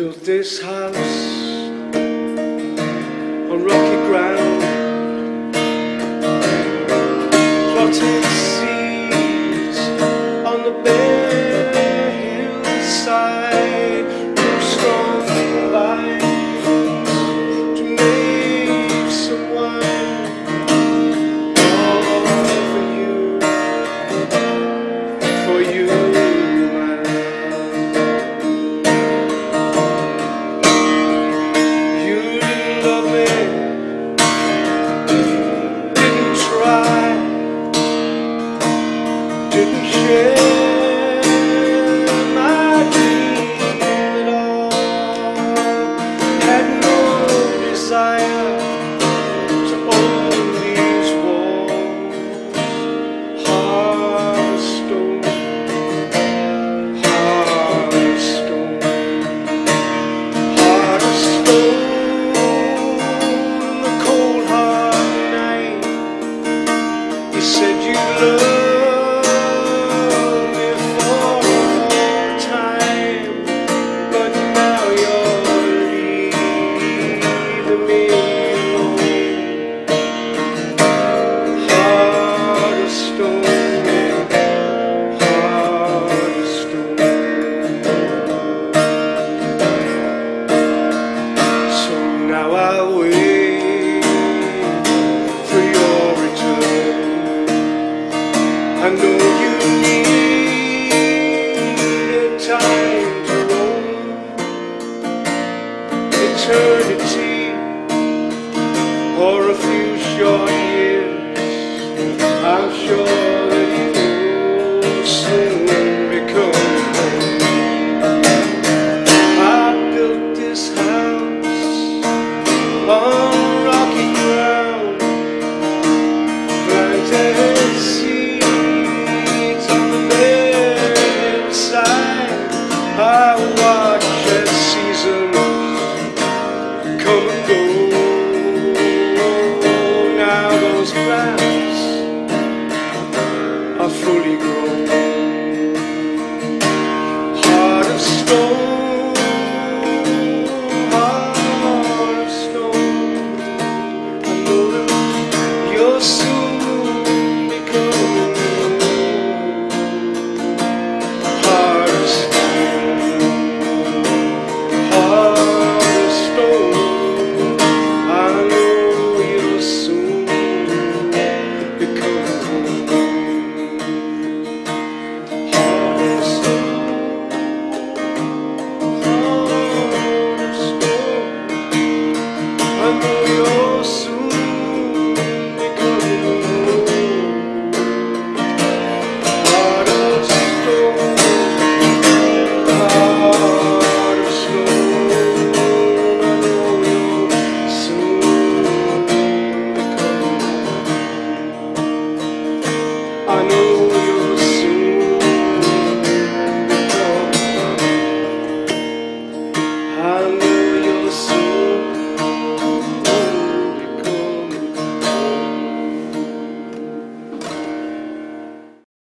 built this house on rocky ground, plotted seeds on the bare hillside, through strong vines to make some wine, all for you, for you. I know you need a time to roam, eternity or a few short years. I'm sure that you'll soon become home. I built this house on rocky ground, planted seeds. I watch as seasons come and go. Now those plants are fully grown.